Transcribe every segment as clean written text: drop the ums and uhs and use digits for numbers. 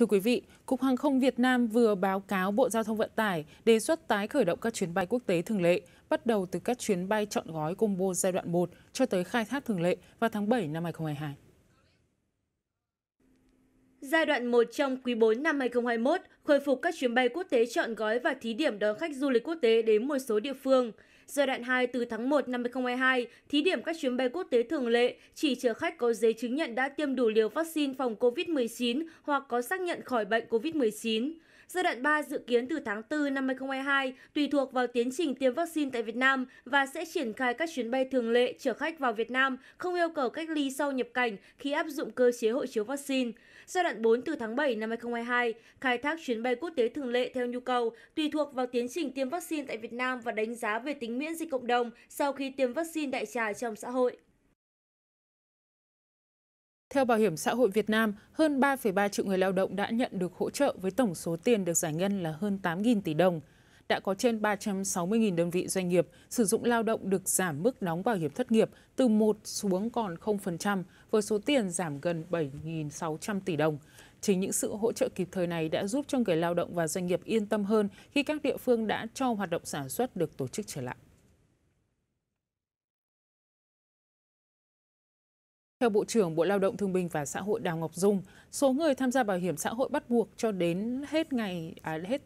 Thưa quý vị, Cục Hàng không Việt Nam vừa báo cáo Bộ Giao thông Vận tải đề xuất tái khởi động các chuyến bay quốc tế thường lệ, bắt đầu từ các chuyến bay chọn gói combo giai đoạn 1 cho tới khai thác thường lệ vào tháng 7 năm 2022. Giai đoạn 1 trong quý 4 năm 2021 khôi phục các chuyến bay quốc tế chọn gói và thí điểm đón khách du lịch quốc tế đến một số địa phương. Giai đoạn 2 từ tháng 1 năm 2022 thí điểm các chuyến bay quốc tế thường lệ chỉ chở khách có giấy chứng nhận đã tiêm đủ liều vaccine phòng COVID-19 hoặc có xác nhận khỏi bệnh COVID-19. Giai đoạn 3 dự kiến từ tháng 4 năm 2022 tùy thuộc vào tiến trình tiêm vaccine tại Việt Nam và sẽ triển khai các chuyến bay thường lệ chở khách vào Việt Nam không yêu cầu cách ly sau nhập cảnh khi áp dụng cơ chế hộ chiếu vaccine. Giai đoạn 4 từ tháng 7 năm 2022 khai thác chuyến bay quốc tế thường lệ theo nhu cầu tùy thuộc vào tiến trình tiêm vaccine tại Việt Nam và đánh giá về tính miễn dịch cộng đồng sau khi tiêm vaccine đại trà trong xã hội. Theo Bảo hiểm xã hội Việt Nam, hơn 3,3 triệu người lao động đã nhận được hỗ trợ với tổng số tiền được giải ngân là hơn 8.000 tỷ đồng. Đã có trên 360.000 đơn vị doanh nghiệp sử dụng lao động được giảm mức đóng bảo hiểm thất nghiệp từ 1 xuống còn 0% với số tiền giảm gần 7.600 tỷ đồng. Chính những sự hỗ trợ kịp thời này đã giúp cho người lao động và doanh nghiệp yên tâm hơn khi các địa phương đã cho hoạt động sản xuất được tổ chức trở lại. Theo Bộ trưởng Bộ Lao động Thương binh và Xã hội Đào Ngọc Dung, số người tham gia bảo hiểm xã hội bắt buộc cho đến hết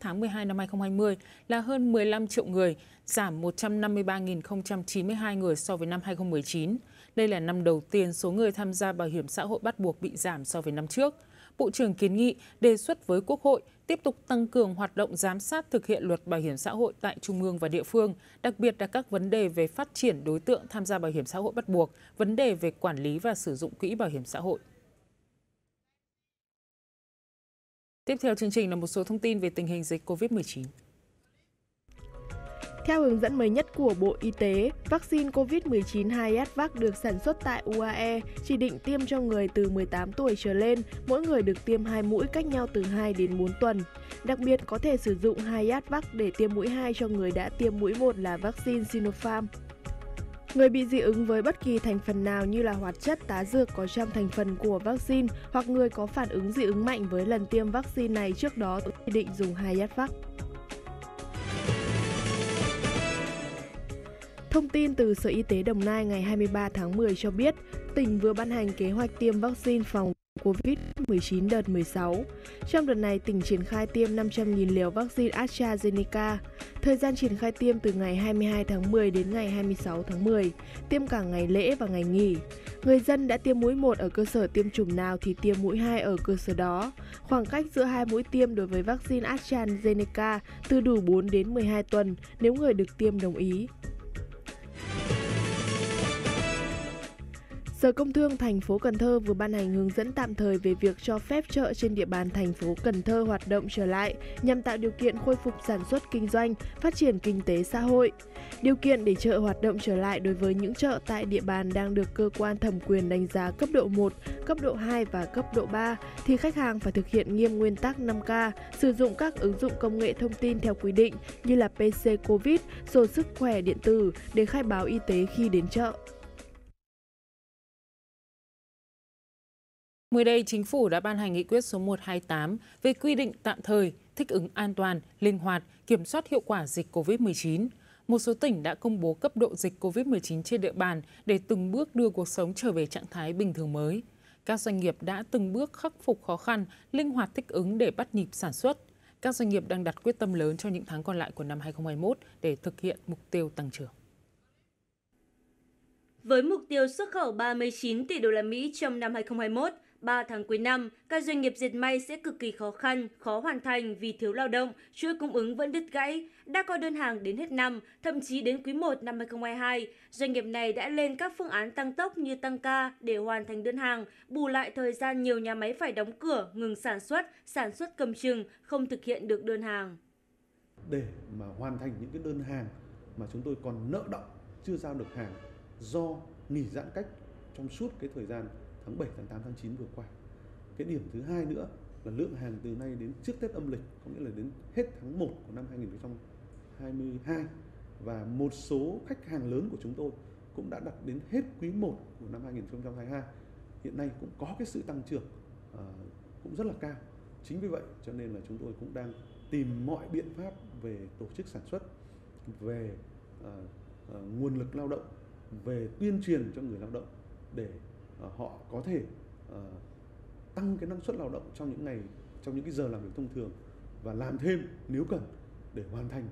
tháng 12 năm 2020 là hơn 15 triệu người, giảm 153.092 người so với năm 2019. Đây là năm đầu tiên số người tham gia bảo hiểm xã hội bắt buộc bị giảm so với năm trước. Bộ trưởng kiến nghị đề xuất với Quốc hội tiếp tục tăng cường hoạt động giám sát thực hiện luật bảo hiểm xã hội tại trung ương và địa phương, đặc biệt là các vấn đề về phát triển đối tượng tham gia bảo hiểm xã hội bắt buộc, vấn đề về quản lý và sử dụng quỹ bảo hiểm xã hội. Tiếp theo chương trình là một số thông tin về tình hình dịch COVID-19. Theo hướng dẫn mới nhất của Bộ Y tế, vaccine COVID-19 Hayat-Vax được sản xuất tại UAE, chỉ định tiêm cho người từ 18 tuổi trở lên, mỗi người được tiêm 2 mũi cách nhau từ 2 đến 4 tuần. Đặc biệt có thể sử dụng Hayat-Vax để tiêm mũi 2 cho người đã tiêm mũi 1 là vaccine Sinopharm. Người bị dị ứng với bất kỳ thành phần nào như là hoạt chất tá dược có trong thành phần của vaccine hoặc người có phản ứng dị ứng mạnh với lần tiêm vaccine này trước đó chỉ định dùng Hayat-Vax. Thông tin từ Sở Y tế Đồng Nai ngày 23 tháng 10 cho biết, tỉnh vừa ban hành kế hoạch tiêm vaccine phòng COVID-19 đợt 16. Trong đợt này, tỉnh triển khai tiêm 500.000 liều vaccine AstraZeneca. Thời gian triển khai tiêm từ ngày 22 tháng 10 đến ngày 26 tháng 10, tiêm cả ngày lễ và ngày nghỉ. Người dân đã tiêm mũi 1 ở cơ sở tiêm chủng nào thì tiêm mũi 2 ở cơ sở đó. Khoảng cách giữa hai mũi tiêm đối với vaccine AstraZeneca từ đủ 4 đến 12 tuần nếu người được tiêm đồng ý. Sở Công Thương thành phố Cần Thơ vừa ban hành hướng dẫn tạm thời về việc cho phép chợ trên địa bàn thành phố Cần Thơ hoạt động trở lại nhằm tạo điều kiện khôi phục sản xuất kinh doanh, phát triển kinh tế xã hội. Điều kiện để chợ hoạt động trở lại đối với những chợ tại địa bàn đang được cơ quan thẩm quyền đánh giá cấp độ 1, cấp độ 2 và cấp độ 3 thì khách hàng phải thực hiện nghiêm nguyên tắc 5K, sử dụng các ứng dụng công nghệ thông tin theo quy định như là PC COVID, sổ sức khỏe điện tử để khai báo y tế khi đến chợ. Mới đây, Chính phủ đã ban hành nghị quyết số 128 về quy định tạm thời, thích ứng an toàn, linh hoạt, kiểm soát hiệu quả dịch COVID-19. Một số tỉnh đã công bố cấp độ dịch COVID-19 trên địa bàn để từng bước đưa cuộc sống trở về trạng thái bình thường mới. Các doanh nghiệp đã từng bước khắc phục khó khăn, linh hoạt thích ứng để bắt nhịp sản xuất. Các doanh nghiệp đang đặt quyết tâm lớn cho những tháng còn lại của năm 2021 để thực hiện mục tiêu tăng trưởng. Với mục tiêu xuất khẩu 39 tỷ đô la Mỹ trong năm 2021, 3 tháng cuối năm, các doanh nghiệp dệt may sẽ cực kỳ khó khăn, khó hoàn thành vì thiếu lao động, chuỗi cung ứng vẫn đứt gãy. Đã có đơn hàng đến hết năm, thậm chí đến quý 1 năm 2022, doanh nghiệp này đã lên các phương án tăng tốc như tăng ca để hoàn thành đơn hàng, bù lại thời gian nhiều nhà máy phải đóng cửa, ngừng sản xuất cầm chừng, không thực hiện được đơn hàng. Để mà hoàn thành những cái đơn hàng mà chúng tôi còn nợ đọng, chưa giao được hàng do nghỉ giãn cách trong suốt cái thời gian tháng 7, tháng 8, tháng 9 vừa qua. Cái điểm thứ hai nữa là lượng hàng từ nay đến trước Tết âm lịch, có nghĩa là đến hết tháng 1 của năm 2022, và một số khách hàng lớn của chúng tôi cũng đã đặt đến hết quý 1 của năm 2022. Hiện nay cũng có cái sự tăng trưởng cũng rất là cao. Chính vì vậy cho nên là chúng tôi cũng đang tìm mọi biện pháp về tổ chức sản xuất, về nguồn lực lao động, về tuyên truyền cho người lao động để họ có thể tăng cái năng suất lao động trong những ngày, trong những cái giờ làm việc thông thường và làm thêm nếu cần để hoàn thành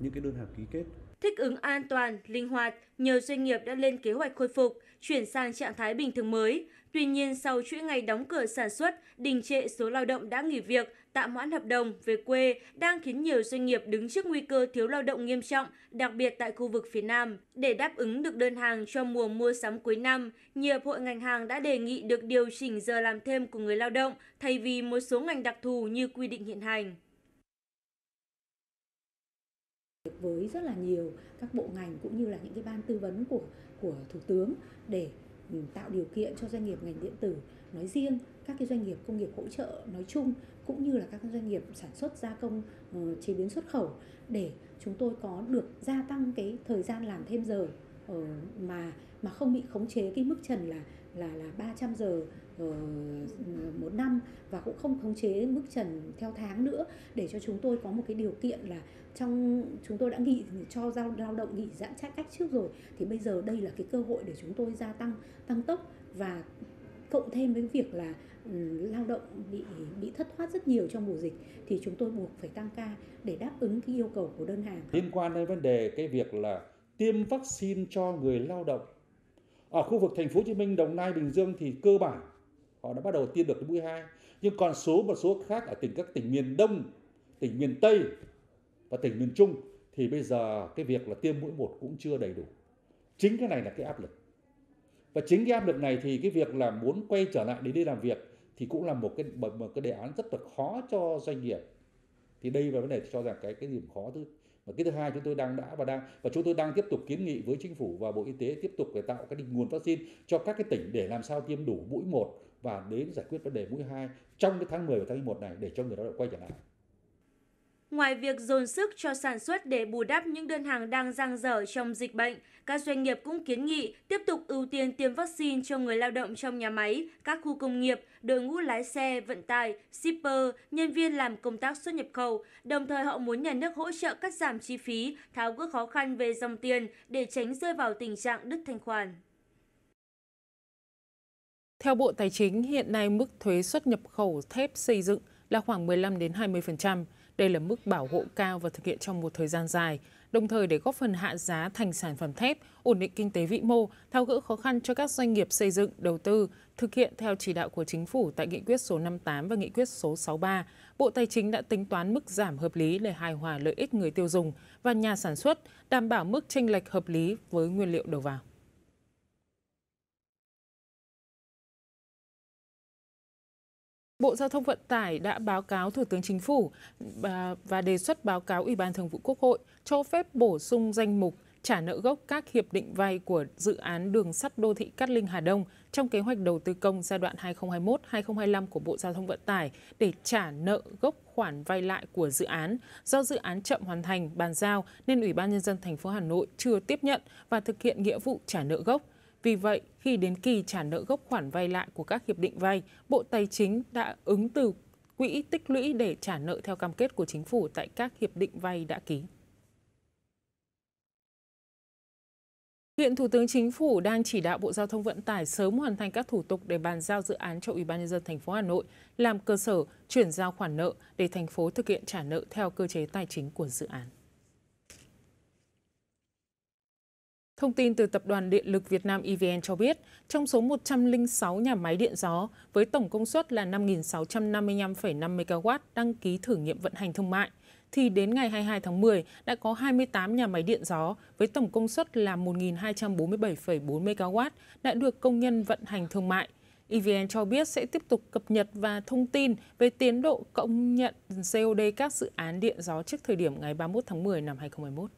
những cái đơn hàng ký kết. Thích ứng an toàn, linh hoạt, nhiều doanh nghiệp đã lên kế hoạch khôi phục, chuyển sang trạng thái bình thường mới. Tuy nhiên, sau chuỗi ngày đóng cửa sản xuất, đình trệ số lao động đã nghỉ việc, tạm hoãn hợp đồng, về quê đang khiến nhiều doanh nghiệp đứng trước nguy cơ thiếu lao động nghiêm trọng, đặc biệt tại khu vực phía Nam. Để đáp ứng được đơn hàng cho mùa mua sắm cuối năm, nhiều hội ngành hàng đã đề nghị được điều chỉnh giờ làm thêm của người lao động thay vì một số ngành đặc thù như quy định hiện hành. Với rất là nhiều các bộ ngành cũng như là những cái ban tư vấn của Thủ tướng để tạo điều kiện cho doanh nghiệp ngành điện tử nói riêng, các cái doanh nghiệp công nghiệp hỗ trợ nói chung cũng như là các doanh nghiệp sản xuất gia công chế biến xuất khẩu để chúng tôi có được gia tăng cái thời gian làm thêm giờ mà không bị khống chế cái mức trần là 300 giờ một năm và cũng không khống chế mức trần theo tháng nữa để cho chúng tôi có một cái điều kiện là trong chúng tôi đã nghỉ cho lao động nghỉ giãn cách trước rồi thì bây giờ đây là cái cơ hội để chúng tôi gia tăng tốc và cộng thêm với việc là lao động bị thất thoát rất nhiều trong mùa dịch thì chúng tôi buộc phải tăng ca để đáp ứng cái yêu cầu của đơn hàng. Liên quan đến vấn đề cái việc là tiêm vaccine cho người lao động ở khu vực Thành phố Hồ Chí Minh, Đồng Nai, Bình Dương thì cơ bản họ đã bắt đầu tiêm được mũi 2, nhưng còn một số khác ở các tỉnh miền Đông, tỉnh miền Tây và tỉnh miền Trung thì bây giờ cái việc là tiêm mũi 1 cũng chưa đầy đủ. Chính cái này là cái áp lực. Và chính cái áp lực này thì cái việc là muốn quay trở lại để đi làm việc thì cũng là một cái đề án rất là khó cho doanh nghiệp. Thì đây là vấn đề cho rằng cái điểm khó thứ. Và cái thứ hai chúng tôi đang tiếp tục kiến nghị với Chính phủ và Bộ Y tế tiếp tục để tạo cái nguồn vaccine cho các cái tỉnh để làm sao tiêm đủ mũi 1 và đến giải quyết vấn đề mũi 2 trong cái tháng 10 và tháng 11 này để cho người lao động quay trở lại. Ngoài việc dồn sức cho sản xuất để bù đắp những đơn hàng đang dang dở trong dịch bệnh, các doanh nghiệp cũng kiến nghị tiếp tục ưu tiên tiêm vaccine cho người lao động trong nhà máy, các khu công nghiệp, đội ngũ lái xe, vận tải, shipper, nhân viên làm công tác xuất nhập khẩu. Đồng thời họ muốn nhà nước hỗ trợ cắt giảm chi phí, tháo gỡ khó khăn về dòng tiền để tránh rơi vào tình trạng đứt thanh khoản. Theo Bộ Tài chính, hiện nay mức thuế xuất nhập khẩu thép xây dựng là khoảng 15-20%. Đây là mức bảo hộ cao và thực hiện trong một thời gian dài, đồng thời để góp phần hạ giá thành sản phẩm thép, ổn định kinh tế vĩ mô, tháo gỡ khó khăn cho các doanh nghiệp xây dựng, đầu tư, thực hiện theo chỉ đạo của Chính phủ tại Nghị quyết số 58 và Nghị quyết số 63. Bộ Tài chính đã tính toán mức giảm hợp lý để hài hòa lợi ích người tiêu dùng và nhà sản xuất, đảm bảo mức chênh lệch hợp lý với nguyên liệu đầu vào. Bộ Giao thông Vận tải đã báo cáo Thủ tướng Chính phủ và đề xuất báo cáo Ủy ban Thường vụ Quốc hội cho phép bổ sung danh mục trả nợ gốc các hiệp định vay của dự án đường sắt đô thị Cát Linh - Hà Đông trong kế hoạch đầu tư công giai đoạn 2021-2025 của Bộ Giao thông Vận tải để trả nợ gốc khoản vay lại của dự án. Do dự án chậm hoàn thành, bàn giao nên Ủy ban Nhân dân thành phố Hà Nội chưa tiếp nhận và thực hiện nghĩa vụ trả nợ gốc. Vì vậy, khi đến kỳ trả nợ gốc khoản vay lại của các hiệp định vay, Bộ Tài chính đã ứng từ quỹ tích lũy để trả nợ theo cam kết của Chính phủ tại các hiệp định vay đã ký. Hiện Thủ tướng Chính phủ đang chỉ đạo Bộ Giao thông Vận tải sớm hoàn thành các thủ tục để bàn giao dự án cho Ủy ban Nhân dân thành phố Hà Nội làm cơ sở chuyển giao khoản nợ để thành phố thực hiện trả nợ theo cơ chế tài chính của dự án. Thông tin từ Tập đoàn Điện lực Việt Nam EVN cho biết, trong số 106 nhà máy điện gió với tổng công suất là 5.655,5 MW đăng ký thử nghiệm vận hành thương mại, thì đến ngày 22 tháng 10 đã có 28 nhà máy điện gió với tổng công suất là 1.247,4 MW đã được công nhân vận hành thương mại. EVN cho biết sẽ tiếp tục cập nhật và thông tin về tiến độ công nhận COD các dự án điện gió trước thời điểm ngày 31 tháng 10 năm 2021.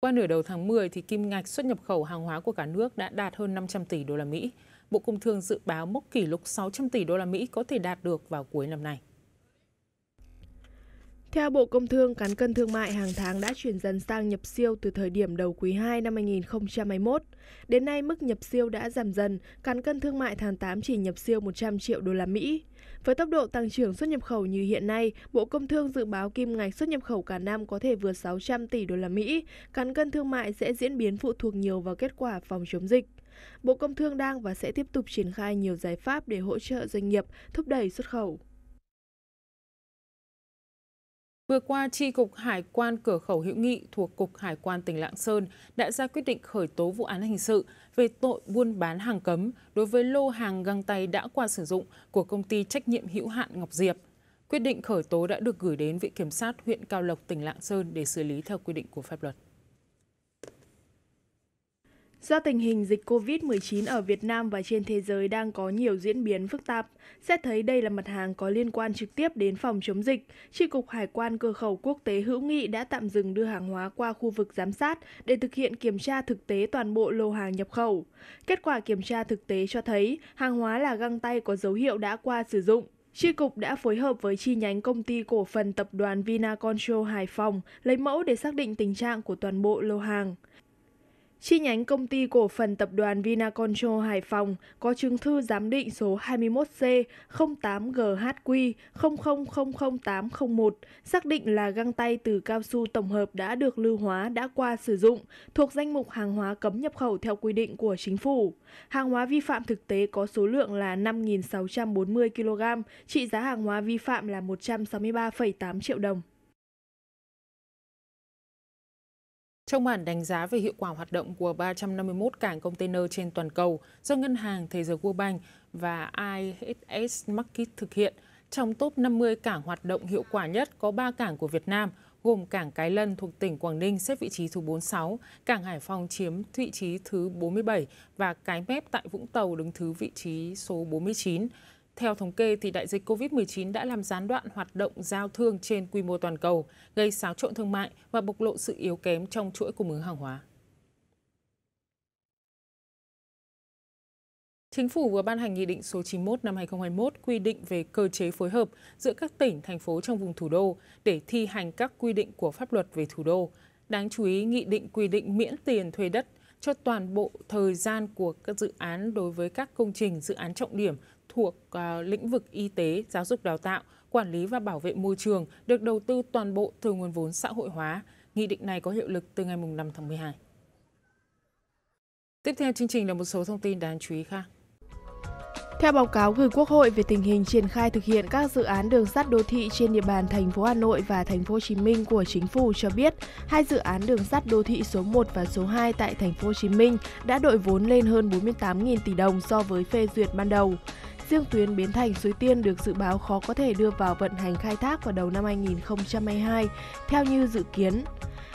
Qua nửa đầu tháng 10 thì kim ngạch xuất nhập khẩu hàng hóa của cả nước đã đạt hơn 500 tỷ đô la Mỹ. Bộ Công Thương dự báo mốc kỷ lục 600 tỷ đô la Mỹ có thể đạt được vào cuối năm nay. Theo Bộ Công Thương, cán cân thương mại hàng tháng đã chuyển dần sang nhập siêu từ thời điểm đầu quý 2 năm 2021. Đến nay, mức nhập siêu đã giảm dần, cán cân thương mại tháng 8 chỉ nhập siêu 100 triệu đô la Mỹ. Với tốc độ tăng trưởng xuất nhập khẩu như hiện nay, Bộ Công Thương dự báo kim ngạch xuất nhập khẩu cả năm có thể vượt 600 tỷ đô la Mỹ. Cán cân thương mại sẽ diễn biến phụ thuộc nhiều vào kết quả phòng chống dịch. Bộ Công Thương đang và sẽ tiếp tục triển khai nhiều giải pháp để hỗ trợ doanh nghiệp, thúc đẩy xuất khẩu. Vừa qua, Chi cục Hải quan cửa khẩu Hữu Nghị thuộc Cục Hải quan tỉnh Lạng Sơn đã ra quyết định khởi tố vụ án hình sự về tội buôn bán hàng cấm đối với lô hàng găng tay đã qua sử dụng của công ty trách nhiệm hữu hạn Ngọc Diệp. Quyết định khởi tố đã được gửi đến Viện Kiểm sát huyện Cao Lộc, tỉnh Lạng Sơn để xử lý theo quy định của pháp luật. Do tình hình dịch COVID-19 ở Việt Nam và trên thế giới đang có nhiều diễn biến phức tạp, xét thấy đây là mặt hàng có liên quan trực tiếp đến phòng chống dịch, Chi cục Hải quan cửa khẩu Quốc tế Hữu Nghị đã tạm dừng đưa hàng hóa qua khu vực giám sát để thực hiện kiểm tra thực tế toàn bộ lô hàng nhập khẩu. Kết quả kiểm tra thực tế cho thấy hàng hóa là găng tay có dấu hiệu đã qua sử dụng. Chi cục đã phối hợp với chi nhánh công ty cổ phần tập đoàn Vinacontrol Hải Phòng lấy mẫu để xác định tình trạng của toàn bộ lô hàng. Chi nhánh công ty cổ phần tập đoàn Vinacontrol Hải Phòng có chứng thư giám định số 21C08GHQ000801 xác định là găng tay từ cao su tổng hợp đã được lưu hóa đã qua sử dụng, thuộc danh mục hàng hóa cấm nhập khẩu theo quy định của chính phủ. Hàng hóa vi phạm thực tế có số lượng là 5.640 kg, trị giá hàng hóa vi phạm là 163,8 triệu đồng. Trong bản đánh giá về hiệu quả hoạt động của 351 cảng container trên toàn cầu do Ngân hàng Thế giới World Bank và IHS Markit thực hiện, trong top 50 cảng hoạt động hiệu quả nhất có 3 cảng của Việt Nam, gồm cảng Cái Lân thuộc tỉnh Quảng Ninh xếp vị trí thứ 46, cảng Hải Phòng chiếm vị trí thứ 47 và Cái Mép tại Vũng Tàu đứng thứ vị trí số 49. Theo thống kê, thì đại dịch COVID-19 đã làm gián đoạn hoạt động giao thương trên quy mô toàn cầu, gây xáo trộn thương mại và bộc lộ sự yếu kém trong chuỗi cung ứng hàng hóa. Chính phủ vừa ban hành Nghị định số 91 năm 2021 quy định về cơ chế phối hợp giữa các tỉnh, thành phố trong vùng thủ đô để thi hành các quy định của pháp luật về thủ đô. Đáng chú ý, Nghị định quy định miễn tiền thuê đất cho toàn bộ thời gian của các dự án đối với các công trình, dự án trọng điểm thuộc lĩnh vực y tế, giáo dục đào tạo, quản lý và bảo vệ môi trường được đầu tư toàn bộ từ nguồn vốn xã hội hóa. Nghị định này có hiệu lực từ ngày 5 tháng 12. Tiếp theo chương trình là một số thông tin đáng chú ý khác. Theo báo cáo gửi Quốc hội về tình hình triển khai thực hiện các dự án đường sắt đô thị trên địa bàn thành phố Hà Nội và thành phố Hồ Chí Minh của Chính phủ cho biết, hai dự án đường sắt đô thị số 1 và số 2 tại thành phố Hồ Chí Minh đã đội vốn lên hơn 48.000 tỷ đồng so với phê duyệt ban đầu. Riêng tuyến Bến Thành - Suối Tiên được dự báo khó có thể đưa vào vận hành khai thác vào đầu năm 2022 theo như dự kiến.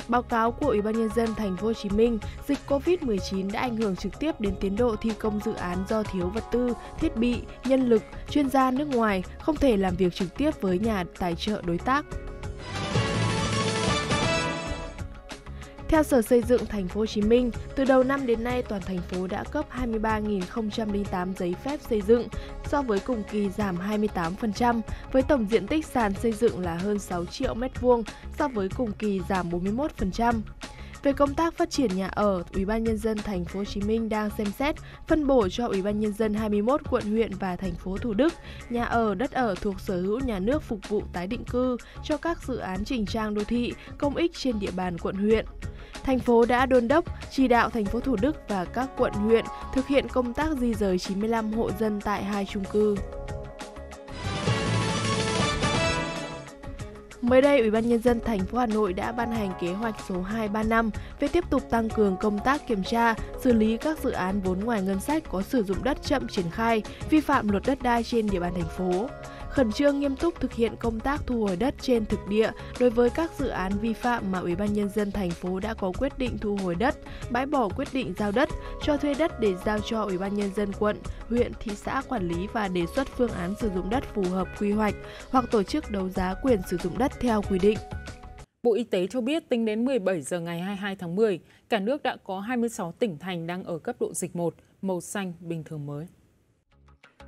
Báo cáo của Ủy ban nhân dân thành phố Hồ Chí Minh, dịch COVID-19 đã ảnh hưởng trực tiếp đến tiến độ thi công dự án do thiếu vật tư, thiết bị, nhân lực, chuyên gia nước ngoài không thể làm việc trực tiếp với nhà tài trợ đối tác. Theo Sở Xây dựng Thành phố Hồ Chí Minh, từ đầu năm đến nay toàn thành phố đã cấp 23.008 giấy phép xây dựng, so với cùng kỳ giảm 28%, với tổng diện tích sàn xây dựng là hơn 6 triệu m2, so với cùng kỳ giảm 41%. Về công tác phát triển nhà ở, Ủy ban nhân dân Thành phố Hồ Chí Minh đang xem xét phân bổ cho Ủy ban nhân dân 21 quận huyện và thành phố Thủ Đức nhà ở, đất ở thuộc sở hữu nhà nước phục vụ tái định cư cho các dự án chỉnh trang đô thị, công ích trên địa bàn quận huyện. Thành phố đã đôn đốc chỉ đạo thành phố Thủ Đức và các quận huyện thực hiện công tác di dời 95 hộ dân tại 2 chung cư. Mới đây, Ủy ban nhân dân thành phố Hà Nội đã ban hành kế hoạch số 235 về tiếp tục tăng cường công tác kiểm tra, xử lý các dự án vốn ngoài ngân sách có sử dụng đất chậm triển khai, vi phạm luật đất đai trên địa bàn thành phố. Khẩn trương nghiêm túc thực hiện công tác thu hồi đất trên thực địa đối với các dự án vi phạm mà Ủy ban nhân dân thành phố đã có quyết định thu hồi đất, bãi bỏ quyết định giao đất, cho thuê đất để giao cho Ủy ban nhân dân quận, huyện, thị xã quản lý và đề xuất phương án sử dụng đất phù hợp quy hoạch hoặc tổ chức đấu giá quyền sử dụng đất theo quy định. Bộ Y tế cho biết tính đến 17 giờ ngày 22 tháng 10, cả nước đã có 26 tỉnh thành đang ở cấp độ dịch 1, màu xanh bình thường mới.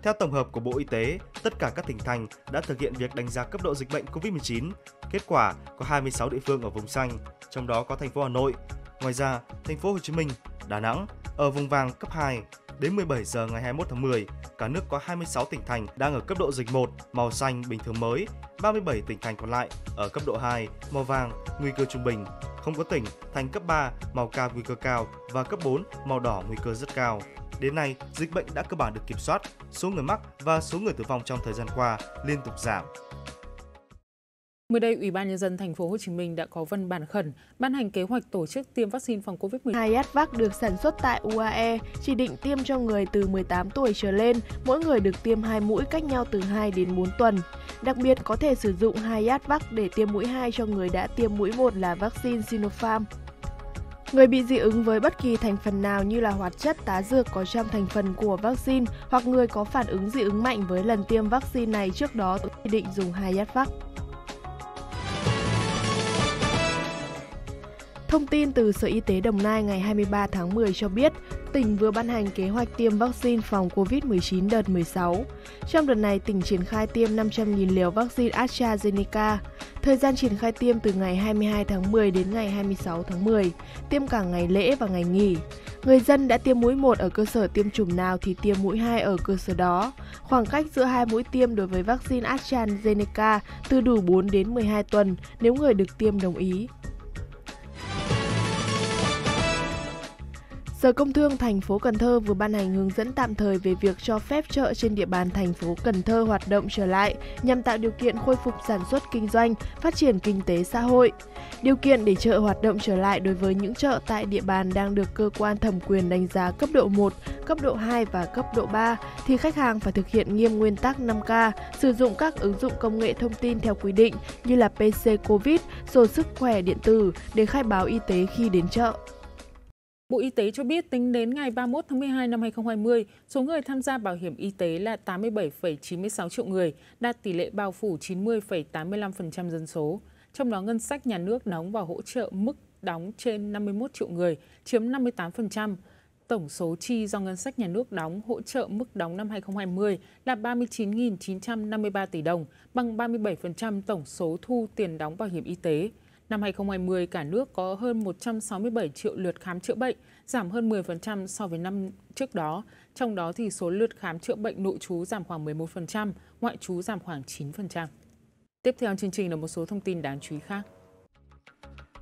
Theo tổng hợp của Bộ Y tế, tất cả các tỉnh thành đã thực hiện việc đánh giá cấp độ dịch bệnh COVID-19. Kết quả có 26 địa phương ở vùng xanh, trong đó có thành phố Hà Nội. Ngoài ra, thành phố Hồ Chí Minh, Đà Nẵng ở vùng vàng cấp 2. Đến 17 giờ ngày 21 tháng 10, cả nước có 26 tỉnh thành đang ở cấp độ dịch 1, màu xanh bình thường mới, 37 tỉnh thành còn lại ở cấp độ 2, màu vàng, nguy cơ trung bình. Không có tỉnh thành cấp 3, màu cam nguy cơ cao và cấp 4, màu đỏ nguy cơ rất cao. Đến nay, dịch bệnh đã cơ bản được kiểm soát, số người mắc và số người tử vong trong thời gian qua liên tục giảm. Mới đây, Ủy ban nhân dân Thành phố Hồ Chí Minh đã có văn bản khẩn ban hành kế hoạch tổ chức tiêm vaccine phòng Covid-19. Hayat-Vax được sản xuất tại UAE, chỉ định tiêm cho người từ 18 tuổi trở lên, mỗi người được tiêm 2 mũi cách nhau từ 2 đến 4 tuần. Đặc biệt có thể sử dụng Hayat-Vax để tiêm mũi 2 cho người đã tiêm mũi 1 là vaccine Sinopharm. Người bị dị ứng với bất kỳ thành phần nào như là hoạt chất tá dược có trong thành phần của vaccine hoặc người có phản ứng dị ứng mạnh với lần tiêm vaccine này trước đó chỉ định dùng Hayat-Vax. Thông tin từ Sở Y tế Đồng Nai ngày 23 tháng 10 cho biết, tỉnh vừa ban hành kế hoạch tiêm vaccine phòng COVID-19 đợt 16. Trong đợt này, tỉnh triển khai tiêm 500.000 liều vaccine AstraZeneca. Thời gian triển khai tiêm từ ngày 22 tháng 10 đến ngày 26 tháng 10, tiêm cả ngày lễ và ngày nghỉ. Người dân đã tiêm mũi 1 ở cơ sở tiêm chủng nào thì tiêm mũi 2 ở cơ sở đó. Khoảng cách giữa hai mũi tiêm đối với vaccine AstraZeneca từ đủ 4 đến 12 tuần nếu người được tiêm đồng ý. Sở Công Thương thành phố Cần Thơ vừa ban hành hướng dẫn tạm thời về việc cho phép chợ trên địa bàn thành phố Cần Thơ hoạt động trở lại nhằm tạo điều kiện khôi phục sản xuất kinh doanh, phát triển kinh tế xã hội. Điều kiện để chợ hoạt động trở lại đối với những chợ tại địa bàn đang được cơ quan thẩm quyền đánh giá cấp độ 1, cấp độ 2 và cấp độ 3 thì khách hàng phải thực hiện nghiêm nguyên tắc 5K, sử dụng các ứng dụng công nghệ thông tin theo quy định như là PC COVID, sổ sức khỏe điện tử để khai báo y tế khi đến chợ. Bộ Y tế cho biết tính đến ngày 31 tháng 12 năm 2020, số người tham gia bảo hiểm y tế là 87,96 triệu người, đạt tỷ lệ bao phủ 90,85% dân số. Trong đó, ngân sách nhà nước đóng và hỗ trợ mức đóng trên 51 triệu người, chiếm 58%. Tổng số chi do ngân sách nhà nước đóng hỗ trợ mức đóng năm 2020 là 39.953 tỷ đồng, bằng 37% tổng số thu tiền đóng bảo hiểm y tế. Năm 2020, cả nước có hơn 167 triệu lượt khám chữa bệnh, giảm hơn 10% so với năm trước đó. Trong đó, thì số lượt khám chữa bệnh nội trú giảm khoảng 11%, ngoại trú giảm khoảng 9%. Tiếp theo chương trình là một số thông tin đáng chú ý khác.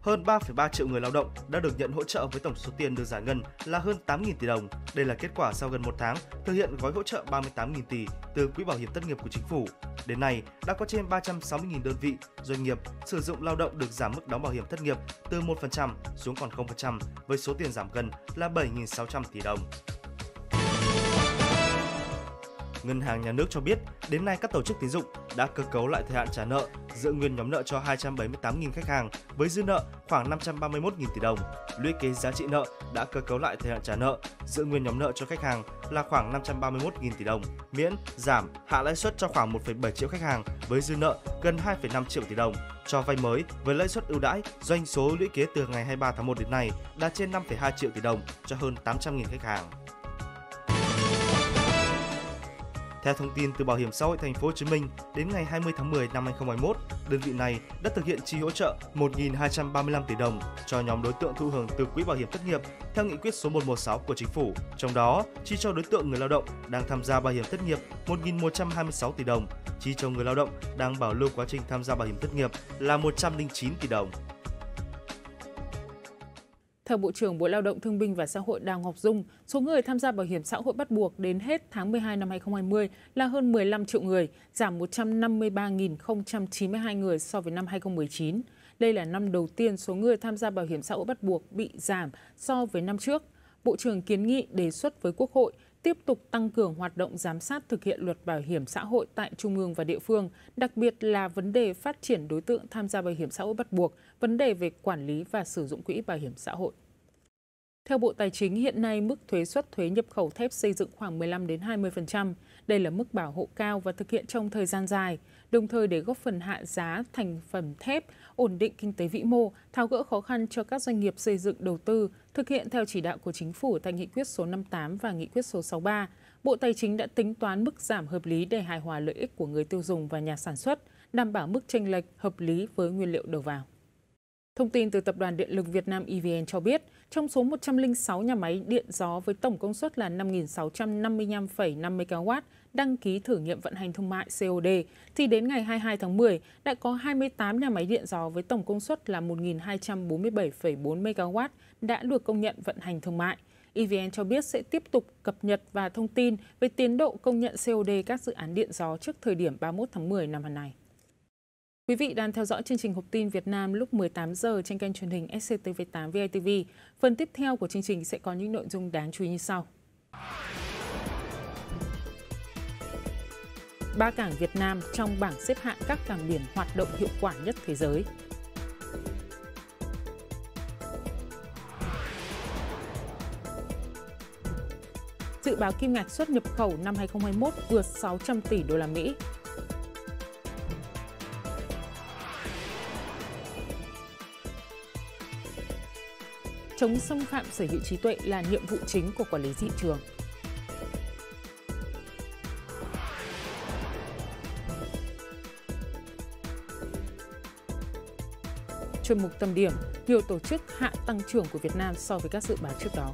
Hơn 3,3 triệu người lao động đã được nhận hỗ trợ với tổng số tiền được giải ngân là hơn 8.000 tỷ đồng. Đây là kết quả sau gần một tháng thực hiện gói hỗ trợ 38.000 tỷ từ Quỹ Bảo hiểm Thất nghiệp của Chính phủ. Đến nay, đã có trên 360.000 đơn vị, doanh nghiệp sử dụng lao động được giảm mức đóng bảo hiểm thất nghiệp từ 1% xuống còn 0% với số tiền giảm gần là 7.600 tỷ đồng. Ngân hàng Nhà nước cho biết, đến nay các tổ chức tín dụng đã cơ cấu lại thời hạn trả nợ, giữ nguyên nhóm nợ cho 278.000 khách hàng với dư nợ khoảng 531.000 tỷ đồng. Lũy kế giá trị nợ đã cơ cấu lại thời hạn trả nợ, giữ nguyên nhóm nợ cho khách hàng là khoảng 531.000 tỷ đồng, miễn, giảm, hạ lãi suất cho khoảng 1,7 triệu khách hàng với dư nợ gần 2,5 triệu tỷ đồng. Cho vay mới với lãi suất ưu đãi, doanh số lũy kế từ ngày 23 tháng 1 đến nay đã trên 5,2 triệu tỷ đồng cho hơn 800.000 khách hàng. Theo thông tin từ Bảo hiểm xã hội Thành phố Hồ Chí Minh, đến ngày 20 tháng 10 năm 2021, đơn vị này đã thực hiện chi hỗ trợ 1.235 tỷ đồng cho nhóm đối tượng thụ hưởng từ Quỹ Bảo hiểm Thất nghiệp theo nghị quyết số 116 của Chính phủ. Trong đó, chi cho đối tượng người lao động đang tham gia bảo hiểm thất nghiệp 1.126 tỷ đồng, chi cho người lao động đang bảo lưu quá trình tham gia bảo hiểm thất nghiệp là 109 tỷ đồng. Theo Bộ trưởng Bộ Lao động Thương binh và Xã hội Đào Ngọc Dung, số người tham gia bảo hiểm xã hội bắt buộc đến hết tháng 12 năm 2020 là hơn 15 triệu người, giảm 153.092 người so với năm 2019. Đây là năm đầu tiên số người tham gia bảo hiểm xã hội bắt buộc bị giảm so với năm trước. Bộ trưởng kiến nghị đề xuất với Quốc hội tiếp tục tăng cường hoạt động giám sát thực hiện luật bảo hiểm xã hội tại trung ương và địa phương, đặc biệt là vấn đề phát triển đối tượng tham gia bảo hiểm xã hội bắt buộc, vấn đề về quản lý và sử dụng quỹ bảo hiểm xã hội. Theo Bộ Tài chính, hiện nay mức thuế suất thuế nhập khẩu thép xây dựng khoảng 15-20%. Đây là mức bảo hộ cao và thực hiện trong thời gian dài, đồng thời để góp phần hạ giá thành phẩm thép, ổn định kinh tế vĩ mô, tháo gỡ khó khăn cho các doanh nghiệp xây dựng đầu tư, thực hiện theo chỉ đạo của Chính phủ tại nghị quyết số 58 và nghị quyết số 63. Bộ Tài chính đã tính toán mức giảm hợp lý để hài hòa lợi ích của người tiêu dùng và nhà sản xuất, đảm bảo mức chênh lệch hợp lý với nguyên liệu đầu vào. Thông tin từ Tập đoàn Điện lực Việt Nam EVN cho biết, trong số 106 nhà máy điện gió với tổng công suất là 5.655,5 MW đăng ký thử nghiệm vận hành thương mại COD, thì đến ngày 22 tháng 10 đã có 28 nhà máy điện gió với tổng công suất là 1.247,4 MW đã được công nhận vận hành thương mại. EVN cho biết sẽ tiếp tục cập nhật và thông tin về tiến độ công nhận COD các dự án điện gió trước thời điểm 31 tháng 10 năm nay. Quý vị đang theo dõi chương trình Hộp tin Việt Nam lúc 18 giờ trên kênh truyền hình SCTV8 VTV. Phần tiếp theo của chương trình sẽ có những nội dung đáng chú ý như sau. 3 cảng Việt Nam trong bảng xếp hạng các cảng biển hoạt động hiệu quả nhất thế giới. Dự báo kim ngạch xuất nhập khẩu năm 2021 vượt 600 tỷ đô la Mỹ. Chống xâm phạm sở hữu trí tuệ là nhiệm vụ chính của quản lý thị trường. Chuyên mục tâm điểm, nhiều tổ chức hạ tăng trưởng của Việt Nam so với các dự báo trước đó.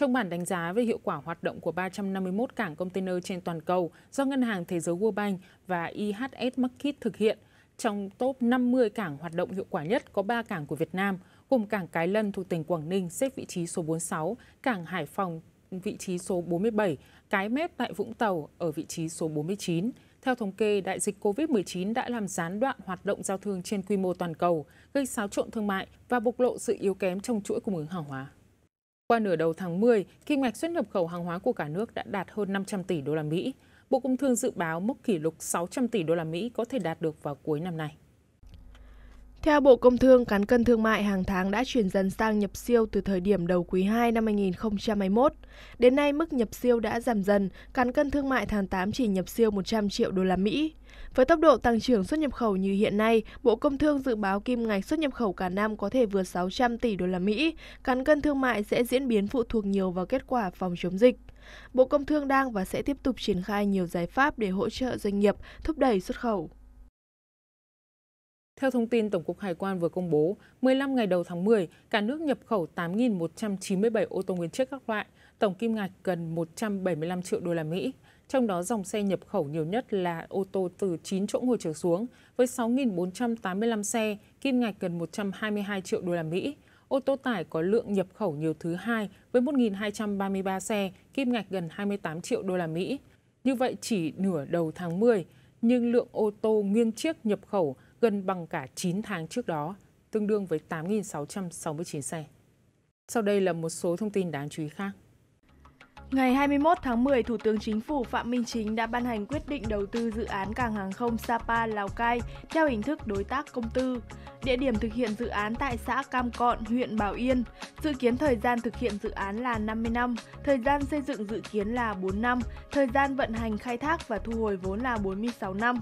Trong bản đánh giá về hiệu quả hoạt động của 351 cảng container trên toàn cầu do Ngân hàng Thế giới World Bank và IHS Markit thực hiện, trong top 50 cảng hoạt động hiệu quả nhất có 3 cảng của Việt Nam, gồm cảng Cái Lân thuộc tỉnh Quảng Ninh xếp vị trí số 46, cảng Hải Phòng vị trí số 47, Cái Mép tại Vũng Tàu ở vị trí số 49. Theo thống kê, đại dịch COVID-19 đã làm gián đoạn hoạt động giao thương trên quy mô toàn cầu, gây xáo trộn thương mại và bộc lộ sự yếu kém trong chuỗi cung ứng hàng hóa. Qua nửa đầu tháng 10, kim ngạch xuất nhập khẩu hàng hóa của cả nước đã đạt hơn 500 tỷ đô la Mỹ. Bộ Công Thương dự báo mốc kỷ lục 600 tỷ đô la Mỹ có thể đạt được vào cuối năm nay. Theo Bộ Công Thương, cán cân thương mại hàng tháng đã chuyển dần sang nhập siêu từ thời điểm đầu quý 2 năm 2021. Đến nay, mức nhập siêu đã giảm dần, cán cân thương mại tháng 8 chỉ nhập siêu 100 triệu đô la Mỹ. Với tốc độ tăng trưởng xuất nhập khẩu như hiện nay, Bộ Công Thương dự báo kim ngạch xuất nhập khẩu cả năm có thể vượt 600 tỷ đô la Mỹ. Cán cân thương mại sẽ diễn biến phụ thuộc nhiều vào kết quả phòng chống dịch. Bộ Công Thương đang và sẽ tiếp tục triển khai nhiều giải pháp để hỗ trợ doanh nghiệp thúc đẩy xuất khẩu. Theo thông tin Tổng cục Hải quan vừa công bố, 15 ngày đầu tháng 10, cả nước nhập khẩu 8.197 ô tô nguyên chiếc các loại, tổng kim ngạch gần 175 triệu đô la Mỹ. Trong đó dòng xe nhập khẩu nhiều nhất là ô tô từ 9 chỗ ngồi trở xuống với 6.485 xe, kim ngạch gần 122 triệu đô la Mỹ. Ô tô tải có lượng nhập khẩu nhiều thứ hai với 1.233 xe, kim ngạch gần 28 triệu đô la Mỹ. Như vậy chỉ nửa đầu tháng 10, nhưng lượng ô tô nguyên chiếc nhập khẩu gần bằng cả 9 tháng trước đó, tương đương với 8.669 xe. Sau đây là một số thông tin đáng chú ý khác. Ngày 21 tháng 10, Thủ tướng Chính phủ Phạm Minh Chính đã ban hành quyết định đầu tư dự án cảng hàng không Sapa Lào Cai theo hình thức đối tác công tư. Địa điểm thực hiện dự án tại xã Cam Cọn, huyện Bảo Yên. Dự kiến thời gian thực hiện dự án là 50 năm, thời gian xây dựng dự kiến là 4 năm, thời gian vận hành khai thác và thu hồi vốn là 46 năm.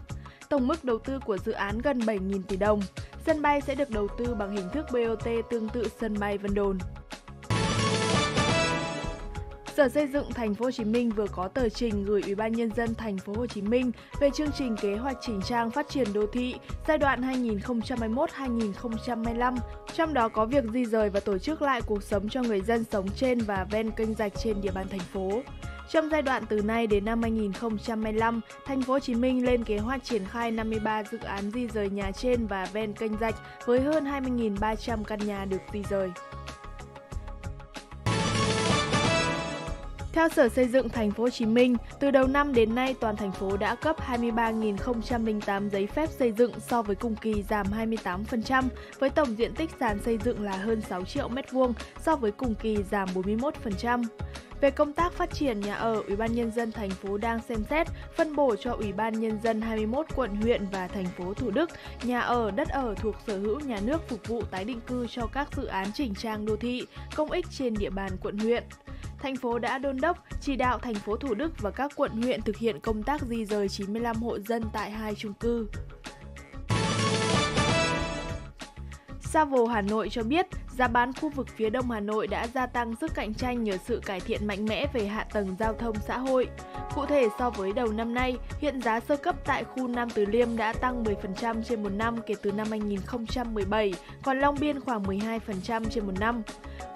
Tổng mức đầu tư của dự án gần 7.000 tỷ đồng. Sân bay sẽ được đầu tư bằng hình thức BOT tương tự sân bay Vân Đồn. Sở Xây dựng Thành phố Hồ Chí Minh vừa có tờ trình gửi Ủy ban nhân dân Thành phố Hồ Chí Minh về chương trình kế hoạch chỉnh trang phát triển đô thị giai đoạn 2021-2025, trong đó có việc di dời và tổ chức lại cuộc sống cho người dân sống trên và ven kênh rạch trên địa bàn thành phố. Trong giai đoạn từ nay đến năm 2025, Thành phố Hồ Chí Minh lên kế hoạch triển khai 53 dự án di dời nhà trên và ven kênh rạch với hơn 20.300 căn nhà được di dời. Theo Sở Xây dựng Thành phố Hồ Chí Minh, từ đầu năm đến nay toàn thành phố đã cấp 23.008 giấy phép xây dựng so với cùng kỳ giảm 28%, với tổng diện tích sàn xây dựng là hơn 6 triệu m2 so với cùng kỳ giảm 41%. Về công tác phát triển nhà ở, Ủy ban nhân dân thành phố đang xem xét phân bổ cho Ủy ban nhân dân 21 quận huyện và thành phố Thủ Đức nhà ở, đất ở thuộc sở hữu nhà nước phục vụ tái định cư cho các dự án chỉnh trang đô thị, công ích trên địa bàn quận huyện. Thành phố đã đôn đốc chỉ đạo thành phố Thủ Đức và các quận huyện thực hiện công tác di dời 95 hộ dân tại 2 chung cư. Savile Hà Nội cho biết Giá bán khu vực phía đông Hà Nội đã gia tăng sức cạnh tranh nhờ sự cải thiện mạnh mẽ về hạ tầng giao thông xã hội. Cụ thể, so với đầu năm nay, hiện giá sơ cấp tại khu Nam Từ Liêm đã tăng 10% trên một năm kể từ năm 2017, còn Long Biên khoảng 12% trên một năm.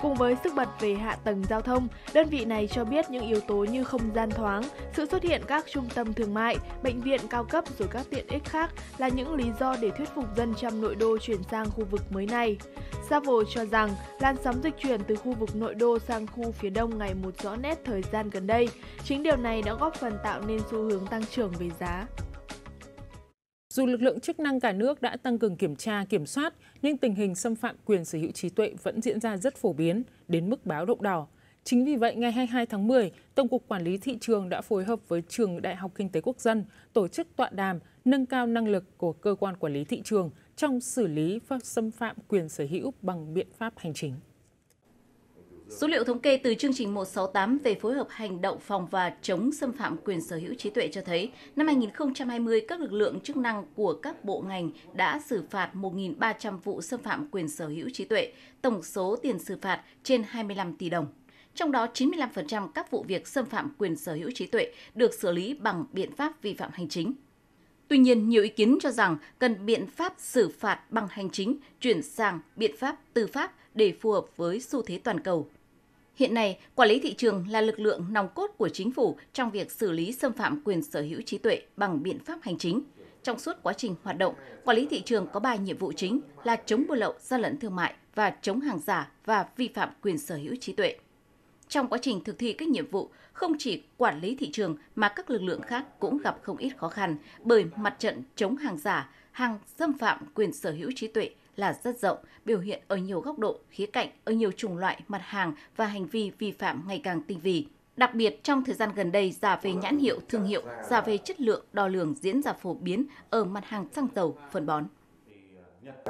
Cùng với sức bật về hạ tầng giao thông, đơn vị này cho biết những yếu tố như không gian thoáng, sự xuất hiện các trung tâm thương mại, bệnh viện cao cấp rồi các tiện ích khác là những lý do để thuyết phục dân trong nội đô chuyển sang khu vực mới này. Savo cho rằng làn sóng dịch chuyển từ khu vực nội đô sang khu phía đông ngày một rõ nét thời gian gần đây. Chính điều này đã góp phần tạo nên xu hướng tăng trưởng về giá. Dù lực lượng chức năng cả nước đã tăng cường kiểm tra, kiểm soát, nhưng tình hình xâm phạm quyền sở hữu trí tuệ vẫn diễn ra rất phổ biến, đến mức báo động đỏ. Chính vì vậy, ngày 22 tháng 10, Tổng cục Quản lý Thị trường đã phối hợp với Trường Đại học Kinh tế Quốc dân tổ chức tọa đàm nâng cao năng lực của cơ quan quản lý thị trường trong xử lý và xâm phạm quyền sở hữu bằng biện pháp hành chính. Số liệu thống kê từ chương trình 168 về phối hợp hành động phòng và chống xâm phạm quyền sở hữu trí tuệ cho thấy, năm 2020, các lực lượng chức năng của các bộ ngành đã xử phạt 1.300 vụ xâm phạm quyền sở hữu trí tuệ, tổng số tiền xử phạt trên 25 tỷ đồng. Trong đó, 95% các vụ việc xâm phạm quyền sở hữu trí tuệ được xử lý bằng biện pháp vi phạm hành chính. Tuy nhiên, nhiều ý kiến cho rằng cần biện pháp xử phạt bằng hành chính chuyển sang biện pháp tư pháp để phù hợp với xu thế toàn cầu. Hiện nay, quản lý thị trường là lực lượng nòng cốt của chính phủ trong việc xử lý xâm phạm quyền sở hữu trí tuệ bằng biện pháp hành chính. Trong suốt quá trình hoạt động, quản lý thị trường có 3 nhiệm vụ chính là chống buôn lậu, gian lận thương mại và chống hàng giả và vi phạm quyền sở hữu trí tuệ. Trong quá trình thực thi các nhiệm vụ, không chỉ quản lý thị trường mà các lực lượng khác cũng gặp không ít khó khăn bởi mặt trận chống hàng giả, hàng xâm phạm quyền sở hữu trí tuệ là rất rộng, biểu hiện ở nhiều góc độ, khía cạnh, ở nhiều chủng loại, mặt hàng và hành vi vi phạm ngày càng tinh vi. Đặc biệt, trong thời gian gần đây, giả về nhãn hiệu, thương hiệu, giả về chất lượng, đo lường diễn ra phổ biến ở mặt hàng xăng dầu, phân bón.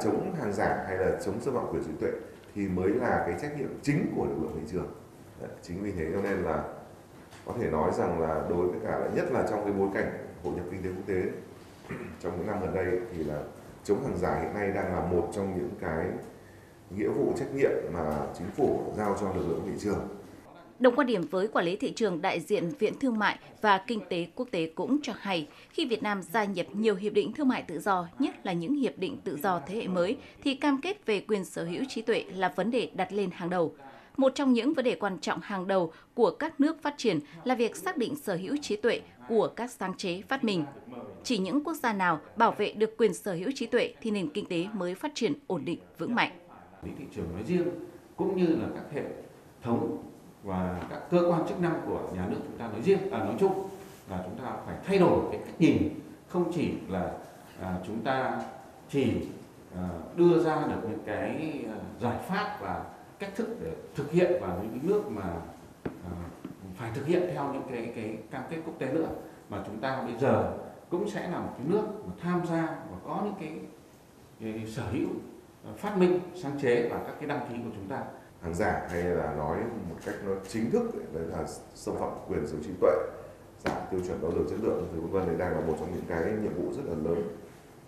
Chống hàng giả hay là chống xâm phạm quyền trí tuệ thì mới là cái trách nhiệm chính của lực lượng thị trường. Chính vì thế cho nên là có thể nói rằng là đối với cả nhất là trong cái bối cảnh hội nhập kinh tế quốc tế trong những năm gần đây thì là chống hàng giả hiện nay đang là một trong những cái nghĩa vụ trách nhiệm mà chính phủ giao cho lực lượng thị trường. Đồng quan điểm với quản lý thị trường, đại diện Viện Thương mại và Kinh tế Quốc tế cũng cho hay, khi Việt Nam gia nhập nhiều hiệp định thương mại tự do, nhất là những hiệp định tự do thế hệ mới, thì cam kết về quyền sở hữu trí tuệ là vấn đề đặt lên hàng đầu. Một trong những vấn đề quan trọng hàng đầu của các nước phát triển là việc xác định sở hữu trí tuệ của các sáng chế phát minh. Chỉ những quốc gia nào bảo vệ được quyền sở hữu trí tuệ thì nền kinh tế mới phát triển ổn định, vững mạnh. Thị trường nói riêng cũng như là các hệ thống và các cơ quan chức năng của nhà nước chúng ta nói riêng, nói chung là chúng ta phải thay đổi cái cách nhìn, không chỉ là chúng ta chỉ đưa ra được những cái giải pháp và cách thức để thực hiện vào những nước mà phải thực hiện theo những cái cam kết quốc tế nữa, mà chúng ta bây giờ cũng sẽ là một cái nước mà tham gia và có những cái sở hữu phát minh sáng chế và các cái đăng ký của chúng ta. Hàng giả hay là nói một cách nó chính thức đấy là xâm phạm quyền sở hữu trí tuệ, giảm tiêu chuẩn đo lường chất lượng thì vân vân, đang là một trong những cái nhiệm vụ rất là lớn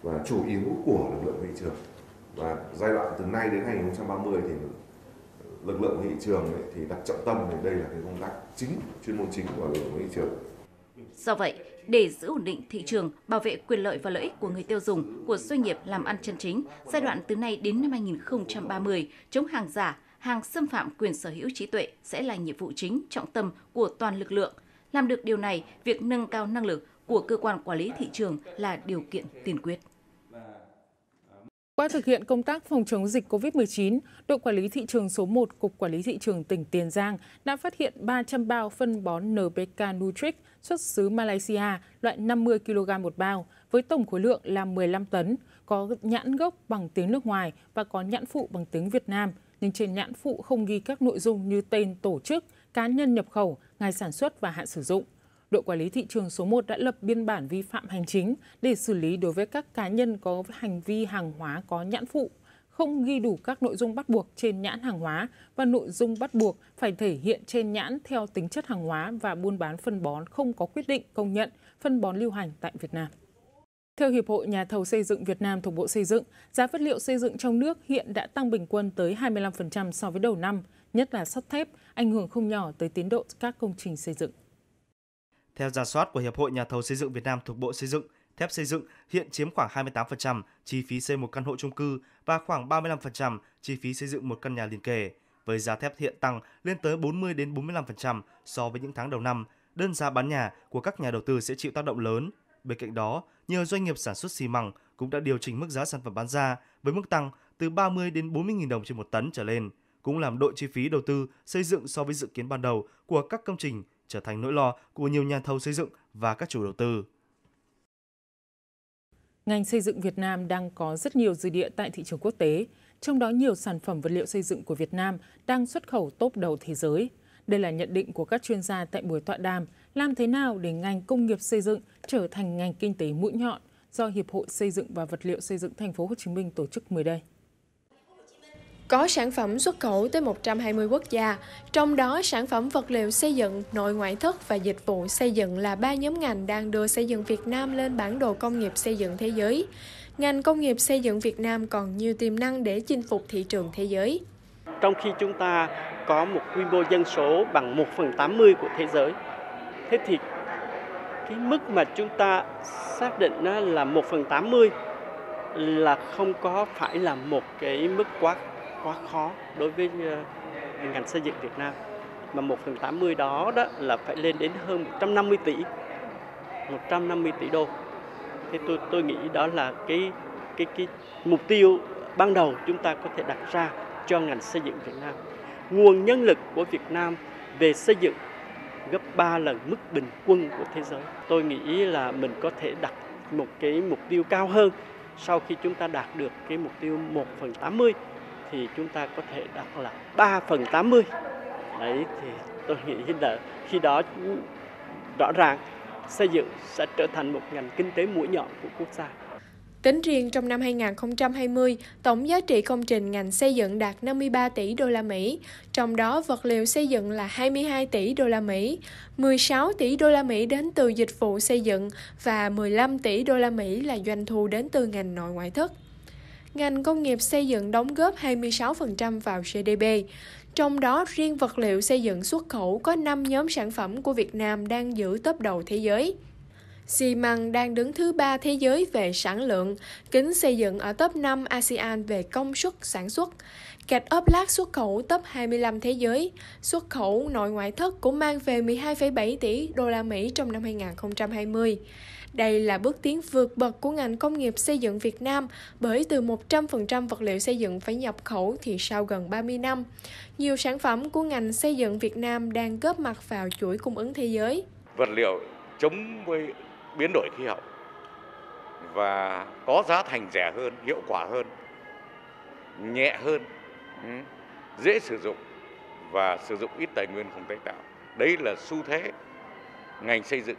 và chủ yếu của lực lượng thị trường. Và giai đoạn từ nay đến 2030 thì lực lượng thị trường thì đặt trọng tâm đến đây là cái công tác chính, chuyên môn chính của lực lượng thị trường. Do vậy, để giữ ổn định thị trường, bảo vệ quyền lợi và lợi ích của người tiêu dùng, của doanh nghiệp làm ăn chân chính, giai đoạn từ nay đến năm 2030, chống hàng giả, hàng xâm phạm quyền sở hữu trí tuệ sẽ là nhiệm vụ chính, trọng tâm của toàn lực lượng. Làm được điều này, việc nâng cao năng lực của cơ quan quản lý thị trường là điều kiện tiên quyết. Qua thực hiện công tác phòng chống dịch COVID-19, đội quản lý thị trường số 1 Cục Quản lý Thị trường tỉnh Tiền Giang đã phát hiện 300 bao phân bón NPK Nutric xuất xứ Malaysia loại 50 kg một bao với tổng khối lượng là 15 tấn, có nhãn gốc bằng tiếng nước ngoài và có nhãn phụ bằng tiếng Việt Nam, nhưng trên nhãn phụ không ghi các nội dung như tên tổ chức, cá nhân nhập khẩu, ngày sản xuất và hạn sử dụng. Đội quản lý thị trường số 1 đã lập biên bản vi phạm hành chính để xử lý đối với các cá nhân có hành vi hàng hóa có nhãn phụ, không ghi đủ các nội dung bắt buộc trên nhãn hàng hóa và nội dung bắt buộc phải thể hiện trên nhãn theo tính chất hàng hóa và buôn bán phân bón không có quyết định công nhận phân bón lưu hành tại Việt Nam. Theo Hiệp hội Nhà thầu xây dựng Việt Nam thuộc Bộ Xây dựng, giá vật liệu xây dựng trong nước hiện đã tăng bình quân tới 25% so với đầu năm, nhất là sắt thép, ảnh hưởng không nhỏ tới tiến độ các công trình xây dựng. Theo rà soát của Hiệp hội Nhà thầu xây dựng Việt Nam thuộc Bộ Xây dựng, thép xây dựng hiện chiếm khoảng 28% chi phí xây một căn hộ chung cư và khoảng 35% chi phí xây dựng một căn nhà liền kề. Với giá thép hiện tăng lên tới 40-45% so với những tháng đầu năm, đơn giá bán nhà của các nhà đầu tư sẽ chịu tác động lớn. Bên cạnh đó, nhiều doanh nghiệp sản xuất xi măng cũng đã điều chỉnh mức giá sản phẩm bán ra với mức tăng từ 30-40.000 đồng trên 1 tấn trở lên, cũng làm đội chi phí đầu tư xây dựng so với dự kiến ban đầu của các công trình trở thành nỗi lo của nhiều nhà thầu xây dựng và các chủ đầu tư. Ngành xây dựng Việt Nam đang có rất nhiều dư địa tại thị trường quốc tế, trong đó nhiều sản phẩm vật liệu xây dựng của Việt Nam đang xuất khẩu top đầu thế giới. Đây là nhận định của các chuyên gia tại buổi tọa đàm làm thế nào để ngành công nghiệp xây dựng trở thành ngành kinh tế mũi nhọn do Hiệp hội Xây dựng và Vật liệu xây dựng Thành phố Hồ Chí Minh tổ chức mới đây. Có sản phẩm xuất khẩu tới 120 quốc gia, trong đó sản phẩm vật liệu xây dựng, nội ngoại thất và dịch vụ xây dựng là ba nhóm ngành đang đưa xây dựng Việt Nam lên bản đồ công nghiệp xây dựng thế giới. Ngành công nghiệp xây dựng Việt Nam còn nhiều tiềm năng để chinh phục thị trường thế giới. Trong khi chúng ta có một quy mô dân số bằng 1/80 của thế giới, thế thì cái mức mà chúng ta xác định là 1/80 là không có phải là một cái mức quá khó đối với ngành xây dựng Việt Nam, mà 1/80 đó là phải lên đến hơn 150 tỷ đô. Thế tôi nghĩ đó là cái mục tiêu ban đầu chúng ta có thể đặt ra cho ngành xây dựng Việt Nam. Nguồn nhân lực của Việt Nam về xây dựng gấp 3 lần mức bình quân của thế giới. Tôi nghĩ là mình có thể đặt một cái mục tiêu cao hơn. Sau khi chúng ta đạt được cái mục tiêu 1/80 thì chúng ta có thể đạt là 3/80. Đấy, thì tôi nghĩ là khi đó rõ ràng xây dựng sẽ trở thành một ngành kinh tế mũi nhọn của quốc gia. Tính riêng trong năm 2020, tổng giá trị công trình ngành xây dựng đạt 53 tỷ đô la Mỹ, trong đó vật liệu xây dựng là 22 tỷ đô la Mỹ, 16 tỷ đô la Mỹ đến từ dịch vụ xây dựng và 15 tỷ đô la Mỹ là doanh thu đến từ ngành nội ngoại thất. Ngành công nghiệp xây dựng đóng góp 26% vào GDP. Trong đó, riêng vật liệu xây dựng xuất khẩu có 5 nhóm sản phẩm của Việt Nam đang giữ top đầu thế giới. Xi măng đang đứng thứ 3 thế giới về sản lượng, kính xây dựng ở top 5 ASEAN về công suất sản xuất, gạch ốp lát xuất khẩu top 25 thế giới, xuất khẩu nội ngoại thất cũng mang về 12,7 tỷ đô la Mỹ trong năm 2020. Đây là bước tiến vượt bậc của ngành công nghiệp xây dựng Việt Nam bởi từ 100% vật liệu xây dựng phải nhập khẩu thì sau gần 30 năm, nhiều sản phẩm của ngành xây dựng Việt Nam đang góp mặt vào chuỗi cung ứng thế giới. Vật liệu chống với biến đổi khí hậu và có giá thành rẻ hơn, hiệu quả hơn, nhẹ hơn, dễ sử dụng và sử dụng ít tài nguyên không tái tạo. Đấy là xu thế ngành xây dựng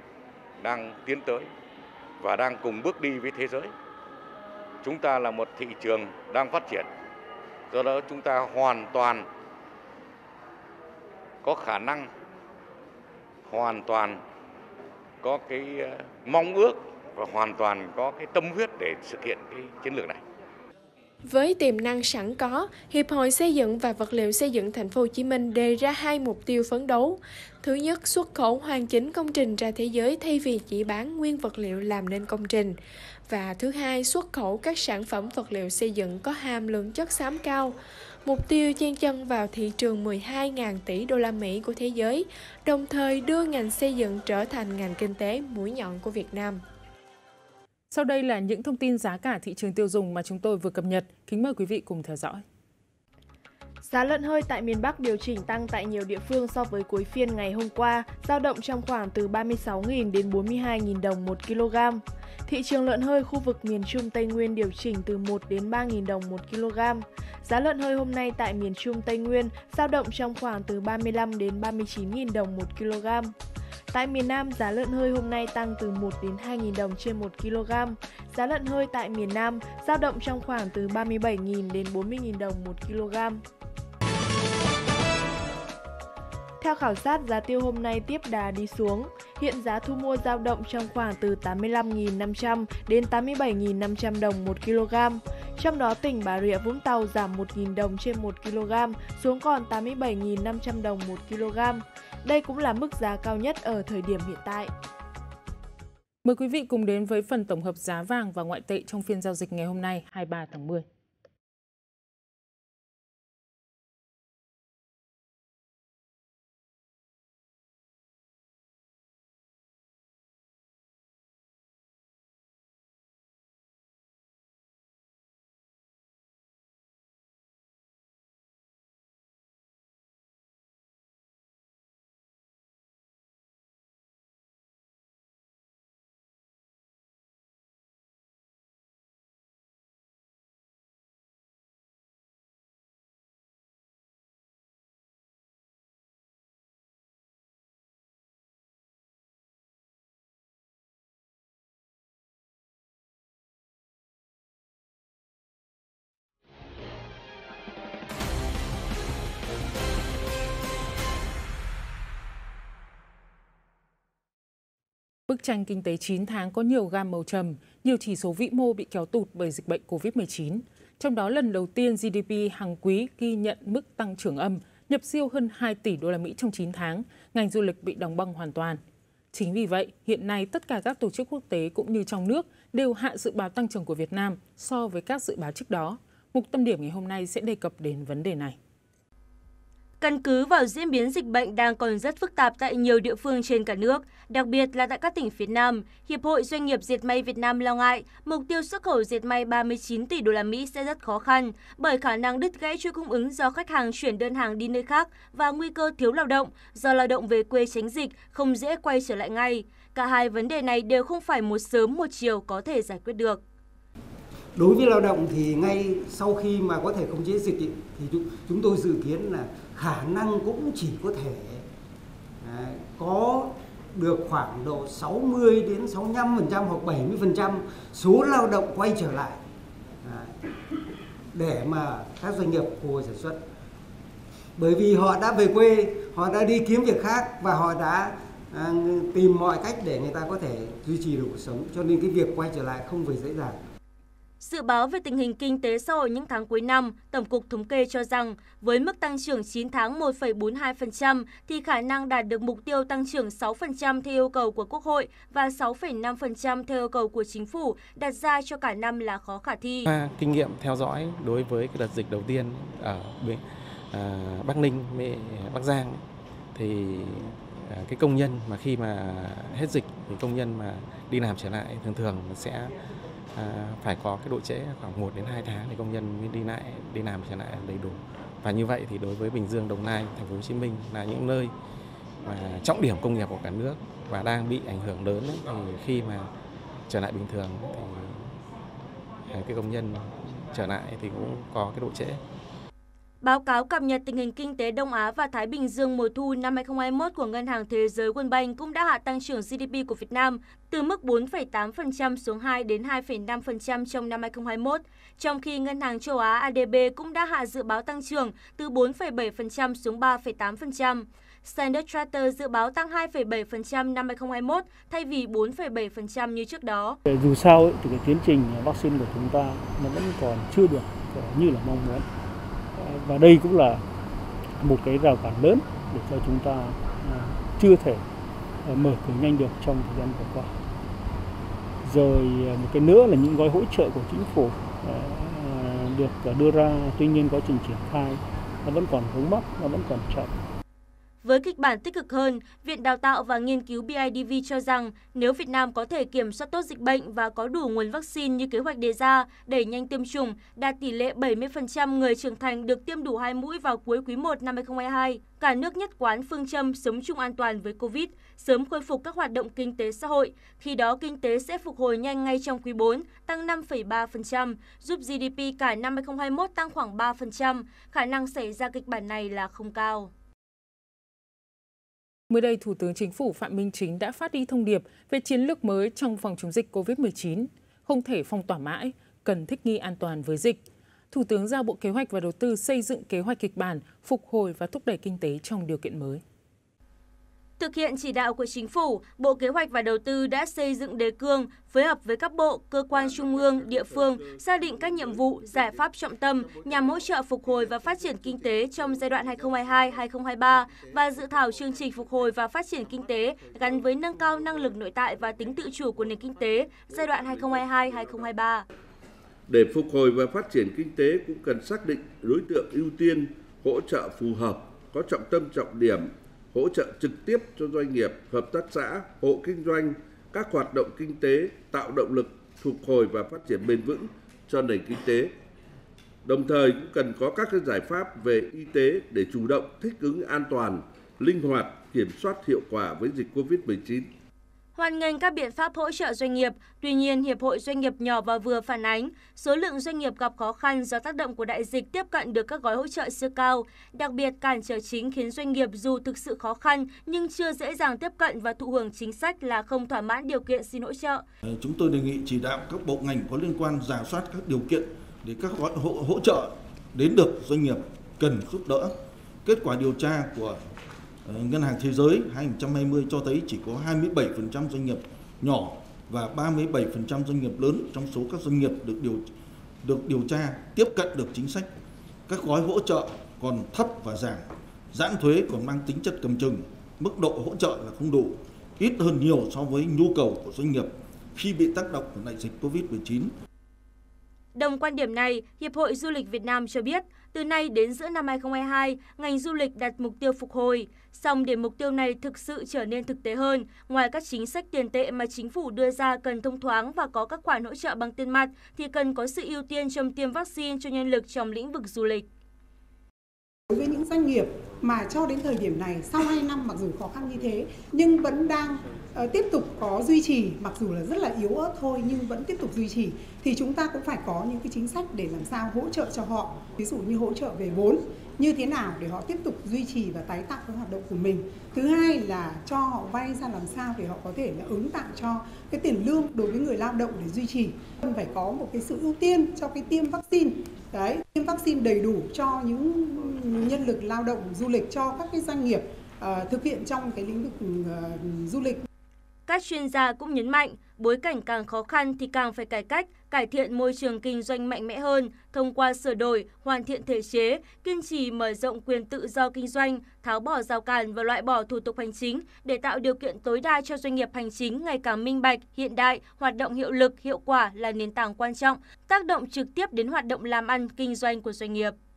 đang tiến tới và đang cùng bước đi với thế giới. Chúng ta là một thị trường đang phát triển, do đó chúng ta hoàn toàn có khả năng, hoàn toàn có cái mong ước và hoàn toàn có cái tâm huyết để thực hiện cái chiến lược này. Với tiềm năng sẵn có, Hiệp hội Xây dựng và Vật liệu xây dựng Thành phố Hồ Chí Minh đề ra 2 mục tiêu phấn đấu. Thứ nhất, xuất khẩu hoàn chỉnh công trình ra thế giới thay vì chỉ bán nguyên vật liệu làm nên công trình. Và thứ hai, xuất khẩu các sản phẩm vật liệu xây dựng có hàm lượng chất xám cao. Mục tiêu chen chân vào thị trường 12.000 tỷ đô la Mỹ của thế giới, đồng thời đưa ngành xây dựng trở thành ngành kinh tế mũi nhọn của Việt Nam. Sau đây là những thông tin giá cả thị trường tiêu dùng mà chúng tôi vừa cập nhật. Kính mời quý vị cùng theo dõi. Giá lợn hơi tại miền Bắc điều chỉnh tăng tại nhiều địa phương so với cuối phiên ngày hôm qua, dao động trong khoảng từ 36.000 đến 42.000 đồng 1 kg. Thị trường lợn hơi khu vực miền Trung Tây Nguyên điều chỉnh từ 1 đến 3.000 đồng 1 kg. Giá lợn hơi hôm nay tại miền Trung Tây Nguyên dao động trong khoảng từ 35 đến 39.000 đồng 1 kg. Tại miền Nam, giá lợn hơi hôm nay tăng từ 1 đến 2.000 đồng trên 1 kg. Giá lợn hơi tại miền Nam dao động trong khoảng từ 37.000 đến 40.000 đồng 1 kg. Theo khảo sát, giá tiêu hôm nay tiếp đà đi xuống. Hiện giá thu mua dao động trong khoảng từ 85.500 đến 87.500 đồng 1 kg. Trong đó, tỉnh Bà Rịa Vũng Tàu giảm 1.000 đồng trên 1 kg xuống còn 87.500 đồng 1 kg. Đây cũng là mức giá cao nhất ở thời điểm hiện tại. Mời quý vị cùng đến với phần tổng hợp giá vàng và ngoại tệ trong phiên giao dịch ngày hôm nay, 23 tháng 10. Bức tranh kinh tế 9 tháng có nhiều gam màu trầm, nhiều chỉ số vĩ mô bị kéo tụt bởi dịch bệnh COVID-19. Trong đó, lần đầu tiên GDP hàng quý ghi nhận mức tăng trưởng âm, nhập siêu hơn 2 tỷ đô la Mỹ trong 9 tháng, ngành du lịch bị đóng băng hoàn toàn. Chính vì vậy, hiện nay tất cả các tổ chức quốc tế cũng như trong nước đều hạ dự báo tăng trưởng của Việt Nam so với các dự báo trước đó. Mục Tâm điểm ngày hôm nay sẽ đề cập đến vấn đề này. Căn cứ vào diễn biến dịch bệnh đang còn rất phức tạp tại nhiều địa phương trên cả nước, đặc biệt là tại các tỉnh phía Nam, Hiệp hội Doanh nghiệp Dệt may Việt Nam lo ngại mục tiêu xuất khẩu dệt may 39 tỷ đô la Mỹ sẽ rất khó khăn bởi khả năng đứt gãy chuỗi cung ứng do khách hàng chuyển đơn hàng đi nơi khác và nguy cơ thiếu lao động do lao động về quê tránh dịch không dễ quay trở lại ngay. Cả hai vấn đề này đều không phải một sớm một chiều có thể giải quyết được. Đối với lao động thì ngay sau khi mà có thể khống chế dịch thì chúng tôi dự kiến là khả năng cũng chỉ có thể có được khoảng độ 60 đến 65% hoặc 70% số lao động quay trở lại để mà các doanh nghiệp phục hồi sản xuất. Bởi vì họ đã về quê, họ đã đi kiếm việc khác và họ đã tìm mọi cách để người ta có thể duy trì được cuộc sống, cho nên cái việc quay trở lại không phải dễ dàng. Dự báo về tình hình kinh tế xã hội những tháng cuối năm, Tổng cục Thống kê cho rằng với mức tăng trưởng 9 tháng 1,42% thì khả năng đạt được mục tiêu tăng trưởng 6% theo yêu cầu của Quốc hội và 6,5% theo yêu cầu của Chính phủ đặt ra cho cả năm là khó khả thi. Kinh nghiệm theo dõi đối với cái đợt dịch đầu tiên ở Bắc Ninh, Bắc Giang thì cái công nhân mà khi mà hết dịch thì công nhân mà đi làm trở lại thường sẽ phải có cái độ trễ khoảng 1 đến 2 tháng để công nhân mới đi làm trở lại đầy đủ. Và như vậy thì đối với Bình Dương, Đồng Nai, Thành phố Hồ Chí Minh là những nơi mà trọng điểm công nghiệp của cả nước và đang bị ảnh hưởng lớn ấy, thì khi mà trở lại bình thường thì cái công nhân trở lại thì cũng có cái độ trễ. Báo cáo cập nhật tình hình kinh tế Đông Á và Thái Bình Dương mùa thu năm 2021 của Ngân hàng Thế giới World Bank cũng đã hạ tăng trưởng GDP của Việt Nam từ mức 4,8% xuống 2 đến 2,5% trong năm 2021, trong khi Ngân hàng châu Á ADB cũng đã hạ dự báo tăng trưởng từ 4,7% xuống 3,8%. Standard Chartered dự báo tăng 2,7% năm 2021 thay vì 4,7% như trước đó. Dù sao ấy, thì cái tiến trình vaccine của chúng ta nó vẫn còn chưa được như là mong muốn. Và đây cũng là một cái rào cản lớn để cho chúng ta chưa thể mở cửa nhanh được trong thời gian vừa qua. Rồi một cái nữa là những gói hỗ trợ của chính phủ được đưa ra, tuy nhiên quá trình triển khai nó vẫn còn vướng mắc, nó vẫn còn chậm. Với kịch bản tích cực hơn, Viện Đào tạo và Nghiên cứu BIDV cho rằng nếu Việt Nam có thể kiểm soát tốt dịch bệnh và có đủ nguồn vaccine như kế hoạch đề ra, đẩy nhanh tiêm chủng, đạt tỷ lệ 70% người trưởng thành được tiêm đủ 2 mũi vào cuối quý 1 năm 2022, cả nước nhất quán phương châm sống chung an toàn với Covid, sớm khôi phục các hoạt động kinh tế xã hội. Khi đó, kinh tế sẽ phục hồi nhanh ngay trong quý 4, tăng 5,3%, giúp GDP cả năm 2021 tăng khoảng 3%. Khả năng xảy ra kịch bản này là không cao. Mới đây, Thủ tướng Chính phủ Phạm Minh Chính đã phát đi thông điệp về chiến lược mới trong phòng chống dịch COVID-19. Không thể phong tỏa mãi, cần thích nghi an toàn với dịch. Thủ tướng giao Bộ Kế hoạch và Đầu tư xây dựng kế hoạch kịch bản, phục hồi và thúc đẩy kinh tế trong điều kiện mới. Thực hiện chỉ đạo của Chính phủ, Bộ Kế hoạch và Đầu tư đã xây dựng đề cương, phối hợp với các bộ, cơ quan trung ương, địa phương, xác định các nhiệm vụ, giải pháp trọng tâm nhằm hỗ trợ phục hồi và phát triển kinh tế trong giai đoạn 2022-2023 và dự thảo chương trình phục hồi và phát triển kinh tế gắn với nâng cao năng lực nội tại và tính tự chủ của nền kinh tế giai đoạn 2022-2023. Để phục hồi và phát triển kinh tế cũng cần xác định đối tượng ưu tiên, hỗ trợ phù hợp, có trọng tâm trọng điểm, hỗ trợ trực tiếp cho doanh nghiệp, hợp tác xã, hộ kinh doanh, các hoạt động kinh tế tạo động lực phục hồi và phát triển bền vững cho nền kinh tế. Đồng thời cũng cần có các giải pháp về y tế để chủ động thích ứng an toàn, linh hoạt, kiểm soát hiệu quả với dịch COVID-19. Hoan nghênh các biện pháp hỗ trợ doanh nghiệp, tuy nhiên Hiệp hội Doanh nghiệp nhỏ và vừa phản ánh số lượng doanh nghiệp gặp khó khăn do tác động của đại dịch tiếp cận được các gói hỗ trợ siêu cao. Đặc biệt, cản trở chính khiến doanh nghiệp dù thực sự khó khăn nhưng chưa dễ dàng tiếp cận và thụ hưởng chính sách là không thỏa mãn điều kiện xin hỗ trợ. Chúng tôi đề nghị chỉ đạo các bộ ngành có liên quan rà soát các điều kiện để các gói hỗ trợ đến được doanh nghiệp cần giúp đỡ. Kết quả điều tra của Ngân hàng Thế giới 2020 cho thấy chỉ có 27% doanh nghiệp nhỏ và 37% doanh nghiệp lớn trong số các doanh nghiệp được điều tra tiếp cận được chính sách. Các gói hỗ trợ còn thấp và giãn thuế còn mang tính chất cầm chừng, mức độ hỗ trợ là không đủ, ít hơn nhiều so với nhu cầu của doanh nghiệp khi bị tác động của đại dịch Covid-19. Đồng quan điểm này, Hiệp hội Du lịch Việt Nam cho biết, từ nay đến giữa năm 2022, ngành du lịch đặt mục tiêu phục hồi. Song để mục tiêu này thực sự trở nên thực tế hơn, ngoài các chính sách tiền tệ mà chính phủ đưa ra cần thông thoáng và có các khoản hỗ trợ bằng tiền mặt, thì cần có sự ưu tiên trong tiêm vaccine cho nhân lực trong lĩnh vực du lịch. Đối với những doanh nghiệp mà cho đến thời điểm này, sau 2 năm mặc dù khó khăn như thế, nhưng vẫn đang tiếp tục có duy trì, mặc dù là rất là yếu ớt thôi nhưng vẫn tiếp tục duy trì, thì chúng ta cũng phải có những cái chính sách để làm sao hỗ trợ cho họ, ví dụ như hỗ trợ về vốn như thế nào để họ tiếp tục duy trì và tái tạo cái hoạt động của mình. Thứ hai là cho họ vay ra làm sao để họ có thể là ứng tạm cho cái tiền lương đối với người lao động để duy trì. Cần phải có một cái sự ưu tiên cho cái tiêm vaccine, tiêm vaccine đầy đủ cho những nhân lực lao động du lịch, cho các cái doanh nghiệp thực hiện trong cái lĩnh vực du lịch. Các chuyên gia cũng nhấn mạnh, bối cảnh càng khó khăn thì càng phải cải cách, cải thiện môi trường kinh doanh mạnh mẽ hơn, thông qua sửa đổi, hoàn thiện thể chế, kiên trì mở rộng quyền tự do kinh doanh, tháo bỏ rào cản và loại bỏ thủ tục hành chính để tạo điều kiện tối đa cho doanh nghiệp hành chính ngày càng minh bạch, hiện đại, hoạt động hiệu lực, hiệu quả là nền tảng quan trọng, tác động trực tiếp đến hoạt động làm ăn, kinh doanh của doanh nghiệp.